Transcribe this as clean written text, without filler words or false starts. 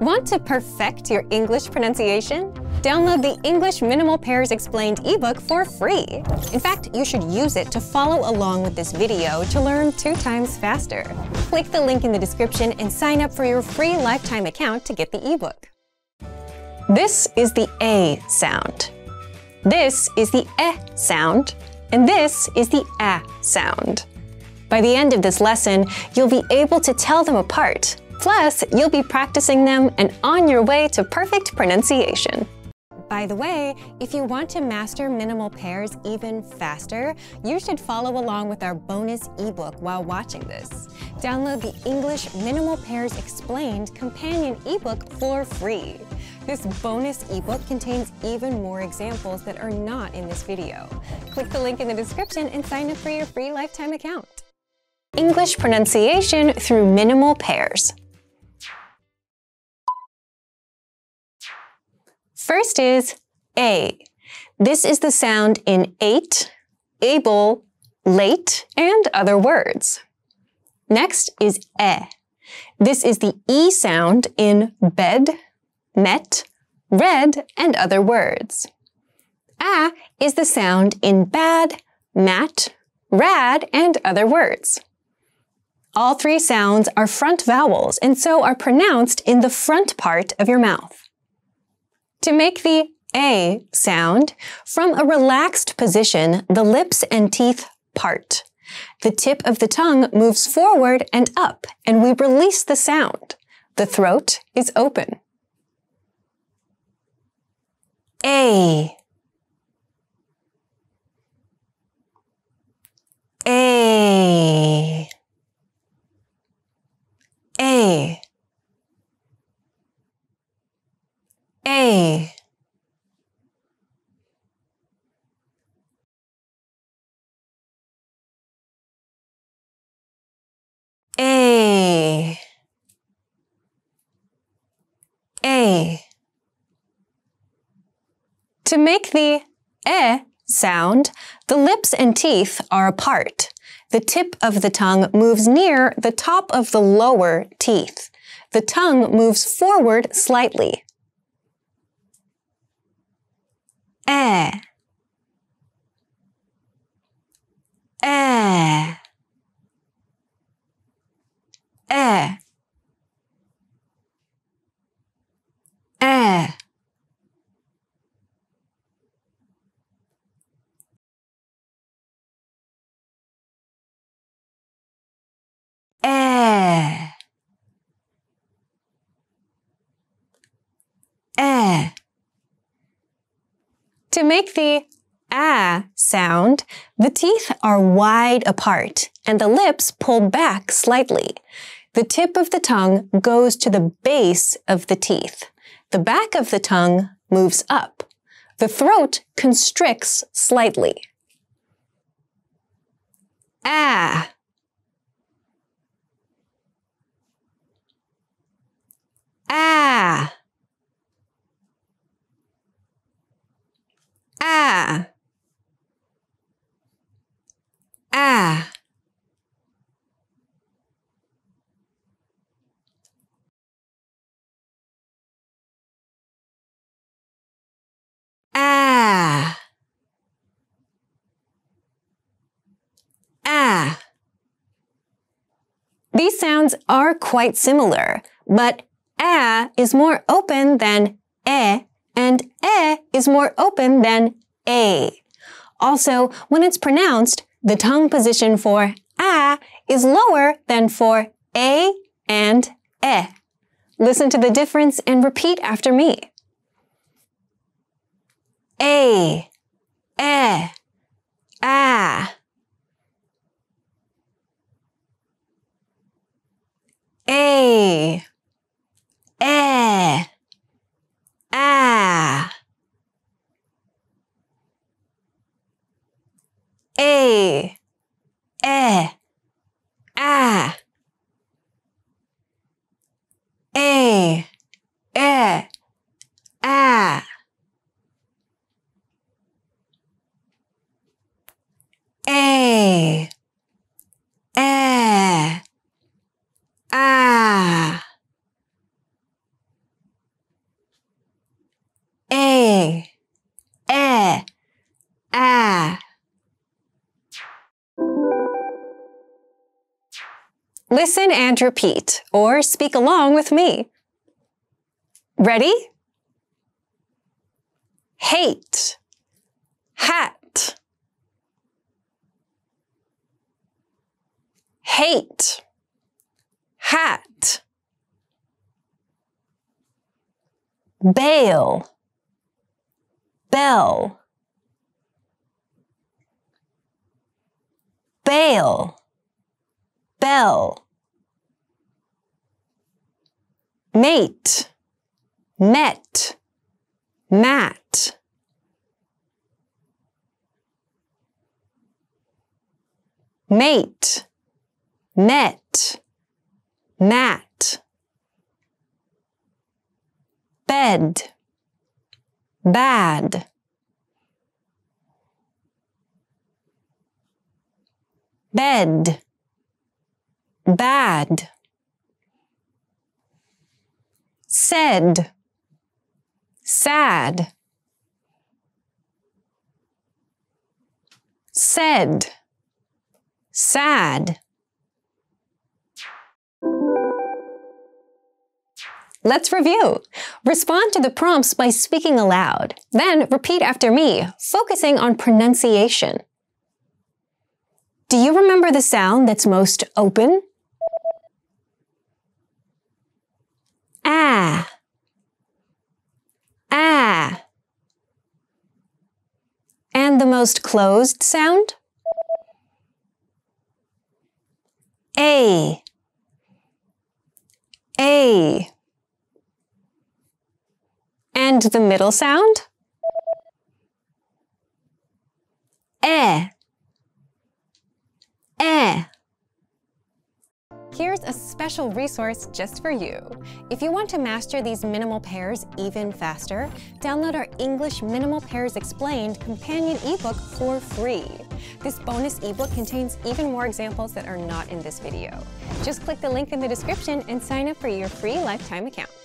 Want to perfect your English pronunciation? Download the English Minimal Pairs Explained ebook for free. In fact, you should use it to follow along with this video to learn 2 times faster. Click the link in the description and sign up for your free lifetime account to get the ebook. This is the A sound. This is the E sound. And this is the A sound. By the end of this lesson, you'll be able to tell them apart. Plus, you'll be practicing them and on your way to perfect pronunciation. By the way, if you want to master minimal pairs even faster, you should follow along with our bonus ebook while watching this. Download the English Minimal Pairs Explained companion ebook for free. This bonus ebook contains even more examples that are not in this video. Click the link in the description and sign up for your free lifetime account. English pronunciation through minimal pairs. First is A. This is the sound in ate, able, late, and other words. Next is E. This is the E sound in bed, met, read, and other words. A is the sound in bad, mat, rad, and other words. All 3 sounds are front vowels and so are pronounced in the front part of your mouth. To make the A sound, from a relaxed position, the lips and teeth part. The tip of the tongue moves forward and up, and we release the sound. The throat is open. A. A. A. A. A. A. To make the E sound, the lips and teeth are apart. The tip of the tongue moves near the top of the lower teeth. The tongue moves forward slightly. E. E. E. E. E. E. To make the A sound, the teeth are wide apart and the lips pull back slightly. The tip of the tongue goes to the base of the teeth. The back of the tongue moves up. The throat constricts slightly. A. A. A. A. A. A. These sounds are quite similar, but A is more open than E, and E is more open than A. Also, when it's pronounced, the tongue position for A is lower than for A and E. Listen to the difference and repeat after me. A, E, A. A. E. A. A. E. A. A. E. A. A. E. A. Listen and repeat, or speak along with me. Ready? Hate, hat, hate, hat, bail, bell, bail, bell, mate, met, mat, mate, net, mat, bed, bad, bed, bad, said, sad, said, sad. Let's review. Respond to the prompts by speaking aloud. Then repeat after me, focusing on pronunciation. Do you remember the sound that's most open? Ah. Ah. And the most closed sound? A. A. And the middle sound? Eh. Eh. Here's a special resource just for you. If you want to master these minimal pairs even faster, download our English Minimal Pairs Explained companion ebook for free. This bonus ebook contains even more examples that are not in this video. Just click the link in the description and sign up for your free lifetime account.